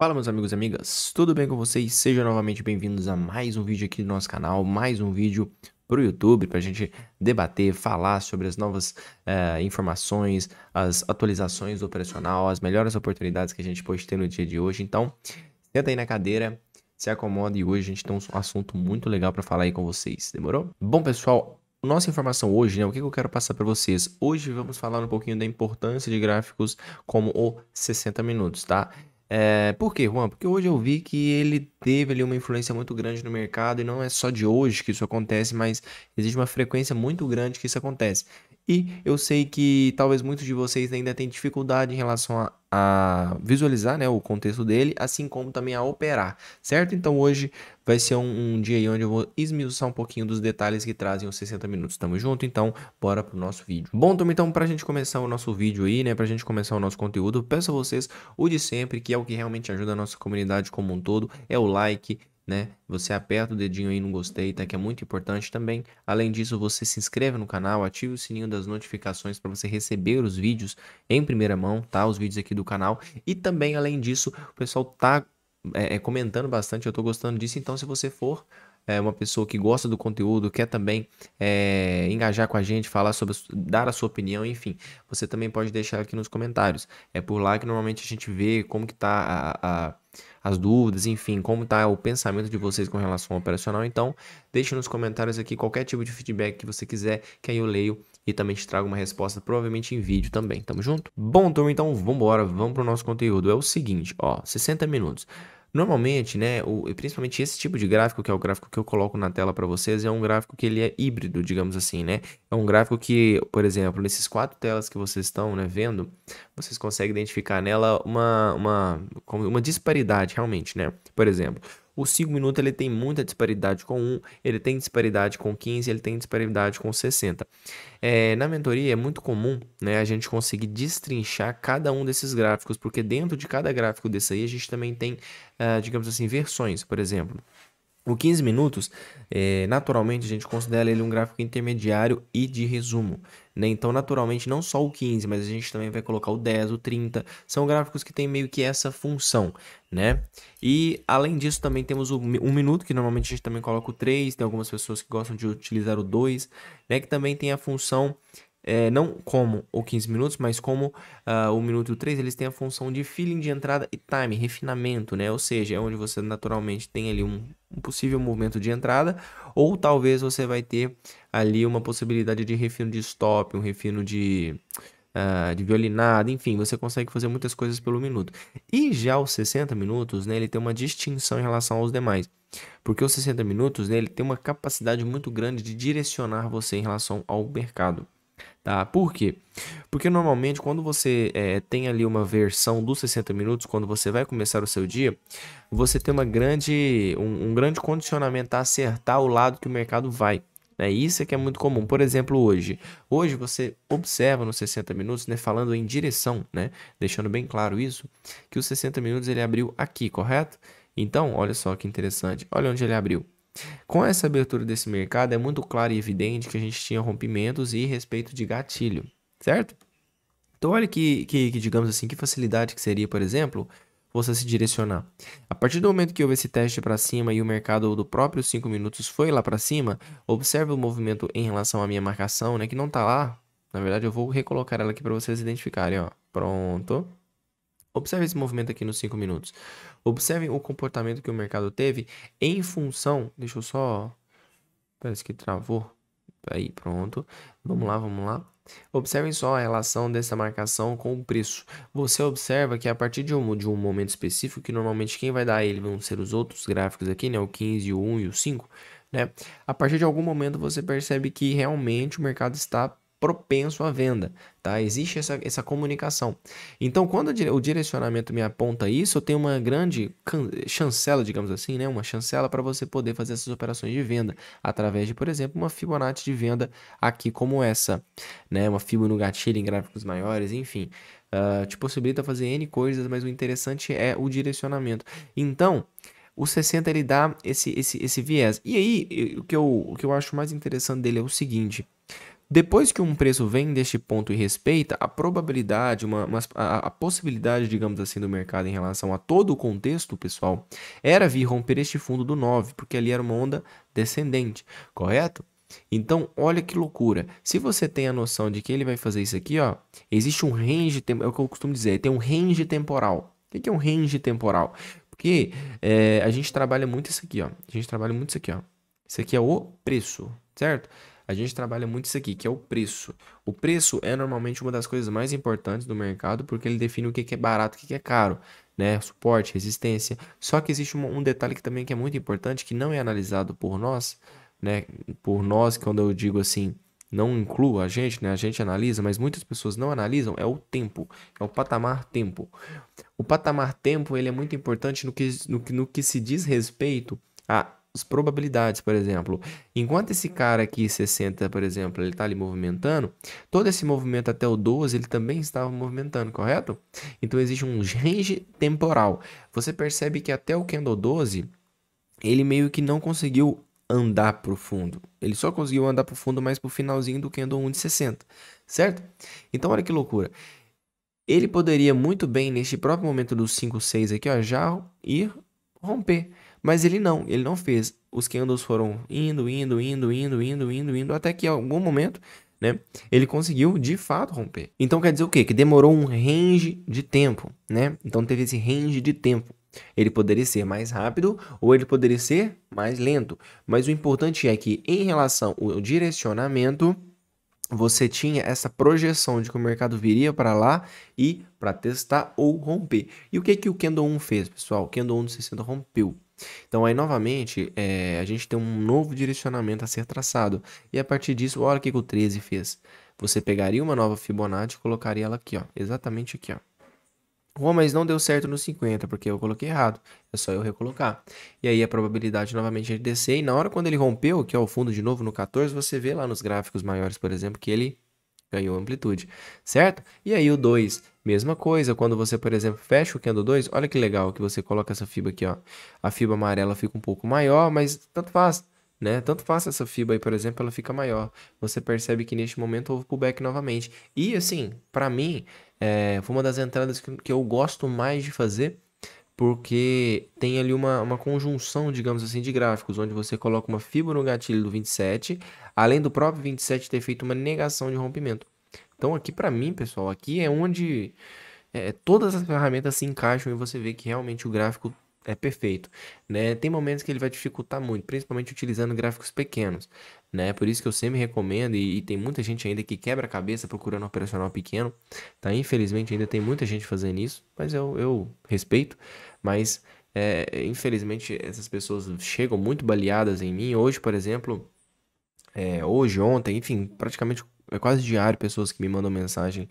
Fala meus amigos e amigas, tudo bem com vocês? Sejam novamente bem-vindos a mais um vídeo aqui do nosso canal, mais um vídeo para o YouTube, para a gente debater, falar sobre as novas informações, as atualizações do operacional, as melhores oportunidades que a gente pode ter no dia de hoje. Então, senta aí na cadeira, se acomoda e hoje a gente tem um assunto muito legal para falar aí com vocês, demorou? Bom pessoal, nossa informação hoje, né? O que eu quero passar para vocês? Hoje vamos falar um pouquinho da importância de gráficos como o 60 minutos, tá? Por quê, Juan? Porque hoje eu vi que ele teve ali uma influência muito grande no mercado e não é só de hoje que isso acontece, mas existe uma frequência muito grande que isso acontece. E eu sei que talvez muitos de vocês ainda tenham dificuldade em relação a visualizar, né, o contexto dele, assim como também a operar, certo? Então hoje vai ser um dia aí onde eu vou esmiuçar um pouquinho dos detalhes que trazem os 60 minutos. Tamo junto? Então bora pro nosso vídeo. Bom, turma, então pra gente começar o nosso vídeo aí, né, pra gente começar o nosso conteúdo, peço a vocês o de sempre, que é o que realmente ajuda a nossa comunidade como um todo, é o like, né? Você aperta o dedinho aí no gostei, tá? Que é muito importante também. Além disso, você se inscreve no canal, ativa o sininho das notificações para você receber os vídeos em primeira mão, tá? Os vídeos aqui do canal. E também, além disso, o pessoal tá comentando bastante, eu tô gostando disso. Então, se você for uma pessoa que gosta do conteúdo, quer também engajar com a gente, falar sobre, dar a sua opinião, enfim, você também pode deixar aqui nos comentários. É por lá que normalmente a gente vê como que tá as dúvidas, enfim, como tá o pensamento de vocês com relação ao operacional. Então deixe nos comentários aqui qualquer tipo de feedback que você quiser, que aí eu leio e também te trago uma resposta, provavelmente em vídeo também, tamo junto? Bom, turma, então vambora, vamos pro nosso conteúdo. É o seguinte, ó, 60 minutos. Normalmente, né, principalmente esse tipo de gráfico, que é o gráfico que eu coloco na tela para vocês, é um gráfico que ele é híbrido, digamos assim, né? É um gráfico que, por exemplo, nesses quatro telas que vocês estão, né, vendo, vocês conseguem identificar nela uma disparidade realmente, né? Por exemplo, o 5 minutos ele tem muita disparidade com 1, ele tem disparidade com 15, ele tem disparidade com 60. Na mentoria é muito comum, né, a gente conseguir destrinchar cada um desses gráficos, porque dentro de cada gráfico desse aí a gente também tem, digamos assim, versões. Por exemplo, o 15 minutos, naturalmente a gente considera ele um gráfico intermediário e de resumo, né? Então, naturalmente, não só o 15, mas a gente também vai colocar o 10, o 30. São gráficos que tem meio que essa função, né? E, além disso, também temos o 1 minuto, que normalmente a gente também coloca o 3. Tem algumas pessoas que gostam de utilizar o 2, né? Que também tem a função, não como o 15 minutos, mas como o minuto e o 3, eles têm a função de feeling de entrada e time, refinamento, né? Ou seja, é onde você naturalmente tem ali um possível movimento de entrada, ou talvez você vai ter ali uma possibilidade de refino de stop, um refino de violinada, enfim, você consegue fazer muitas coisas pelo minuto. E já os 60 minutos, né, ele tem uma distinção em relação aos demais. Porque os 60 minutos, né, ele tem uma capacidade muito grande de direcionar você em relação ao mercado. Tá? Por quê? Porque normalmente quando você tem ali uma versão dos 60 minutos, quando você vai começar o seu dia, você tem um grande condicionamento a acertar o lado que o mercado vai, né? Isso é que é muito comum. Por exemplo, hoje você observa nos 60 minutos, né, falando em direção, né, deixando bem claro isso, que os 60 minutos ele abriu aqui, correto? Então, olha só que interessante, olha onde ele abriu. Com essa abertura desse mercado, é muito claro e evidente que a gente tinha rompimentos e respeito de gatilho, certo? Então olha que digamos assim, que facilidade que seria, por exemplo, você se direcionar. A partir do momento que houve esse teste para cima e o mercado do próprio 5 minutos foi lá para cima, observe o movimento em relação à minha marcação, né, que não tá lá. Na verdade, eu vou recolocar ela aqui para vocês identificarem, ó. Pronto. Observe esse movimento aqui nos 5 minutos. Observem o comportamento que o mercado teve em função... Deixa eu só... Parece que travou. Aí, pronto. Vamos lá, vamos lá. Observem só a relação dessa marcação com o preço. Você observa que a partir de um momento específico, que normalmente quem vai dar ele vão ser os outros gráficos aqui, né? O 15, o 1 e o 5, né? A partir de algum momento você percebe que realmente o mercado está propenso à venda, tá? Existe essa comunicação. Então, quando o direcionamento me aponta isso, eu tenho uma grande chancela, digamos assim, né? Uma chancela para você poder fazer essas operações de venda através de, por exemplo, uma Fibonacci de venda aqui como essa, né? Uma Fibo no gatilho em gráficos maiores, enfim. Te possibilita fazer N coisas, mas o interessante é o direcionamento. Então, o 60 ele dá esse viés. E aí, o que eu acho mais interessante dele é o seguinte... Depois que um preço vem deste ponto e respeita, a probabilidade, a possibilidade, digamos assim, do mercado em relação a todo o contexto, pessoal, era vir romper este fundo do 9, porque ali era uma onda descendente, correto? Então, olha que loucura. Se você tem a noção de que ele vai fazer isso aqui, ó, existe um range, é o que eu costumo dizer, tem um range temporal. O que é um range temporal? Porque a gente trabalha muito isso aqui, ó. A gente trabalha muito isso aqui, ó. Isso aqui é o preço, certo? A gente trabalha muito isso aqui, que é o preço. O preço é normalmente uma das coisas mais importantes do mercado, porque ele define o que é barato e o que é caro, né? Suporte, resistência. Só que existe um detalhe que também é muito importante, que não é analisado por nós, né? Por nós, quando eu digo assim, não incluo a gente, né? A gente analisa, mas muitas pessoas não analisam, é o tempo, é o patamar tempo. O patamar tempo, ele é muito importante no que se diz respeito a as probabilidades, por exemplo. Enquanto esse cara aqui, 60, por exemplo, ele está ali movimentando, todo esse movimento até o 12, ele também estava movimentando, correto? Então, existe um range temporal. Você percebe que até o candle 12, ele meio que não conseguiu andar para o fundo. Ele só conseguiu andar para o fundo mais para o finalzinho do candle 1 de 60, certo? Então, olha que loucura. Ele poderia muito bem, neste próprio momento dos 5, 6 aqui, ó, já ir romper. Mas ele não fez. Os candles foram indo, até que em algum momento, né, ele conseguiu de fato romper. Então quer dizer o quê? Que demorou um range de tempo, né? Então teve esse range de tempo. Ele poderia ser mais rápido ou ele poderia ser mais lento. Mas o importante é que em relação ao direcionamento, você tinha essa projeção de que o mercado viria para lá e para testar ou romper. E o que, que o candle 1 fez, pessoal? O candle 1 de 60 rompeu. Então aí novamente a gente tem um novo direcionamento a ser traçado. E a partir disso, olha o que o 13 fez. Você pegaria uma nova Fibonacci e colocaria ela aqui, ó, exatamente aqui, ó. Oh, mas não deu certo no 50, porque eu coloquei errado. É só eu recolocar. E aí a probabilidade novamente é de descer. E na hora quando ele rompeu, que é o fundo de novo no 14, você vê lá nos gráficos maiores, por exemplo, que ele ganhou amplitude, certo? E aí o 2, mesma coisa. Quando você, por exemplo, fecha o candle 2, olha que legal que você coloca essa fibra aqui, ó. A fibra amarela fica um pouco maior, mas tanto faz, né? Tanto faz essa fibra aí, por exemplo, ela fica maior. Você percebe que neste momento houve pullback novamente. E assim, pra mim, foi uma das entradas que eu gosto mais de fazer, porque tem ali uma conjunção, digamos assim, de gráficos, onde você coloca uma fibra no gatilho do 27, além do próprio 27 ter feito uma negação de rompimento. Então aqui para mim, pessoal, aqui é onde todas as ferramentas se encaixam e você vê que realmente o gráfico é perfeito, né? Tem momentos que ele vai dificultar muito, principalmente utilizando gráficos pequenos, né? Por isso que eu sempre recomendo, e tem muita gente ainda que quebra a cabeça procurando um operacional pequeno, tá? Infelizmente ainda tem muita gente fazendo isso, mas eu respeito, mas infelizmente essas pessoas chegam muito baleadas em mim. Hoje, por exemplo, hoje, ontem, enfim, praticamente é quase diário pessoas que me mandam mensagem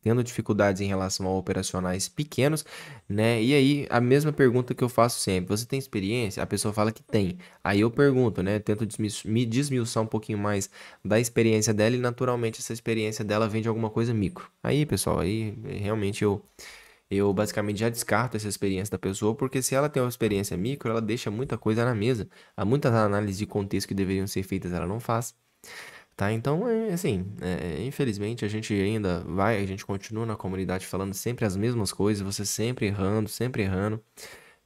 tendo dificuldades em relação a operacionais pequenos, né? E aí, a mesma pergunta que eu faço sempre. Você tem experiência? A pessoa fala que tem. Aí eu pergunto, né? Tento me desmiuçar um pouquinho mais da experiência dela e, naturalmente, essa experiência dela vem de alguma coisa micro. Aí, pessoal, aí realmente eu basicamente já descarto essa experiência da pessoa, porque se ela tem uma experiência micro, ela deixa muita coisa na mesa. Há muitas análises de contexto que deveriam ser feitas, ela não faz. Tá, então, assim, infelizmente a gente continua na comunidade falando sempre as mesmas coisas, você sempre errando,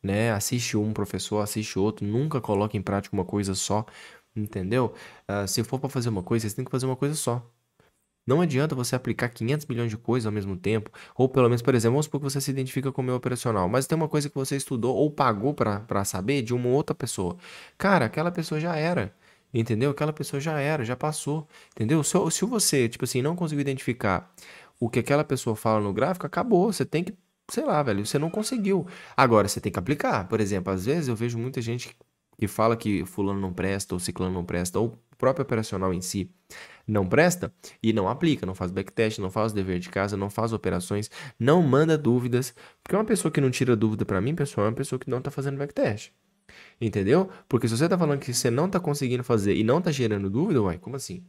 né? Assiste um professor, assiste outro, nunca coloca em prática uma coisa só, entendeu? Se for para fazer uma coisa, você tem que fazer uma coisa só. Não adianta você aplicar 500 milhões de coisas ao mesmo tempo, ou pelo menos, por exemplo, vamos supor que você se identifica com o meu operacional, mas tem uma coisa que você estudou ou pagou para saber de uma outra pessoa. Cara, aquela pessoa já era. Entendeu? Aquela pessoa já era, já passou, entendeu? Se você, tipo assim, não conseguiu identificar o que aquela pessoa fala no gráfico, acabou, você tem que, sei lá, velho, você não conseguiu. Agora, você tem que aplicar. Por exemplo, às vezes eu vejo muita gente que fala que fulano não presta, ou ciclano não presta, ou o próprio operacional em si não presta e não aplica, não faz backtest, não faz dever de casa, não faz operações, não manda dúvidas, porque uma pessoa que não tira dúvida pra mim, pessoal, é uma pessoa que não tá fazendo backtest. Entendeu? Porque se você tá falando que você não tá conseguindo fazer e não tá gerando dúvida, uai, como assim?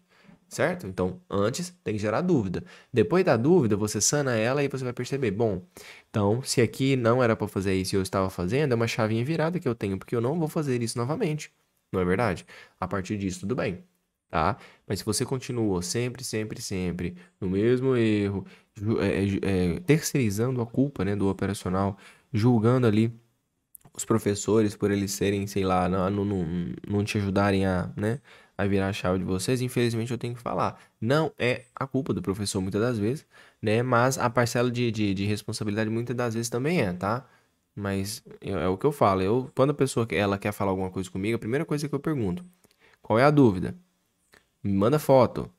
Certo? Então, antes tem que gerar dúvida. Depois da dúvida, você sana ela e você vai perceber, bom, então, se aqui não era pra fazer isso e eu estava fazendo, é uma chavinha virada que eu tenho, porque eu não vou fazer isso novamente. Não é verdade? A partir disso, tudo bem. tá? Mas se você continuou sempre no mesmo erro, terceirizando a culpa, né, do operacional, julgando ali os professores por eles serem, sei lá, não te ajudarem a, né, a virar a chave de vocês, infelizmente eu tenho que falar, não é a culpa do professor muitas das vezes, né, mas a parcela de responsabilidade muitas das vezes também é, tá? Mas é o que eu falo, quando a pessoa ela quer falar alguma coisa comigo, a primeira coisa que eu pergunto, qual é a dúvida? Me manda foto,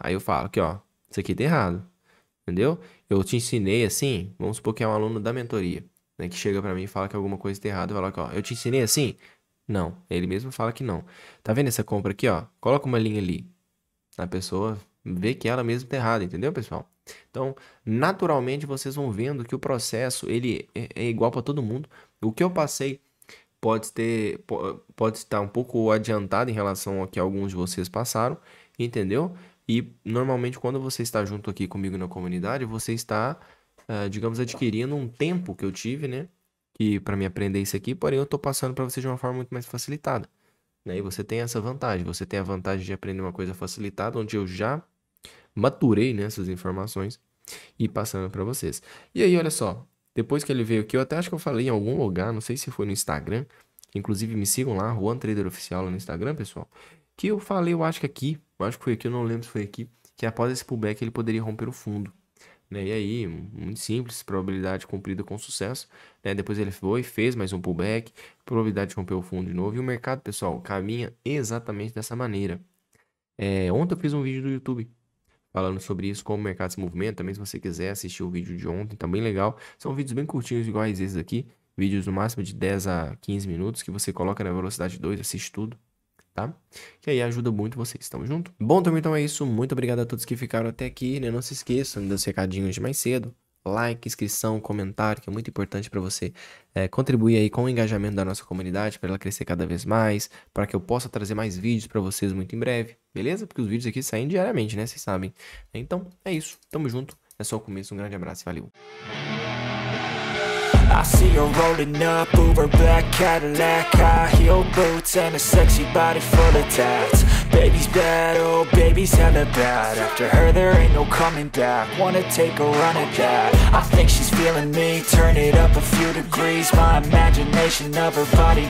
aí eu falo aqui, ó, isso aqui tá errado, entendeu? Eu te ensinei assim, vamos supor que é um aluno da mentoria, né, que chega pra mim e fala que alguma coisa tá errada, eu falo aqui, ó, eu te ensinei assim? Não, ele mesmo fala que não. Tá vendo essa compra aqui, ó? Coloca uma linha ali. A pessoa vê que ela mesma tá errada, entendeu, pessoal? Então, naturalmente, vocês vão vendo que o processo, ele é igual para todo mundo. O que eu passei pode estar um pouco adiantado em relação ao que alguns de vocês passaram, entendeu? E, normalmente, quando você está junto aqui comigo na comunidade, você está, digamos, adquirindo um tempo que eu tive, né? E para me aprender isso aqui, porém eu estou passando para você de uma forma muito mais facilitada, né? E você tem essa vantagem, você tem a vantagem de aprender uma coisa facilitada, onde eu já maturei, né, essas informações e passando para vocês. E aí, olha só, depois que ele veio aqui, eu até acho que eu falei em algum lugar, não sei se foi no Instagram, inclusive me sigam lá, Juan Trader Oficial lá no Instagram, pessoal, que eu falei, eu acho que aqui, eu não lembro se foi aqui, que após esse pullback ele poderia romper o fundo. Né? E aí, muito simples, probabilidade cumprida com sucesso, né? Depois ele foi, fez mais um pullback, probabilidade de romper o fundo de novo. E o mercado, pessoal, caminha exatamente dessa maneira. Ontem eu fiz um vídeo do YouTube falando sobre isso, como o mercado se movimenta. Também se você quiser assistir o vídeo de ontem, tá bem legal. São vídeos bem curtinhos, iguais esses aqui. Vídeos no máximo de 10 a 15 minutos, que você coloca na velocidade 2, assiste tudo. Tá? Que aí ajuda muito vocês, estão junto? Bom, também então é isso, muito obrigado a todos que ficaram até aqui, né? Não se esqueçam dos recadinhos de mais cedo, like, inscrição, comentário, que é muito importante para você contribuir aí com o engajamento da nossa comunidade, para ela crescer cada vez mais, para que eu possa trazer mais vídeos para vocês muito em breve, beleza? Porque os vídeos aqui saem diariamente, né? Vocês sabem. Então, é isso, tamo junto, é só o começo, um grande abraço e valeu! I see her rolling up, Uber black Cadillac, high heel boots and a sexy body full of tats. Baby's bad, oh baby's hella bad. After her there ain't no coming back, wanna take a run at that. I think she's feeling me, turn it up a few degrees. My imagination of her body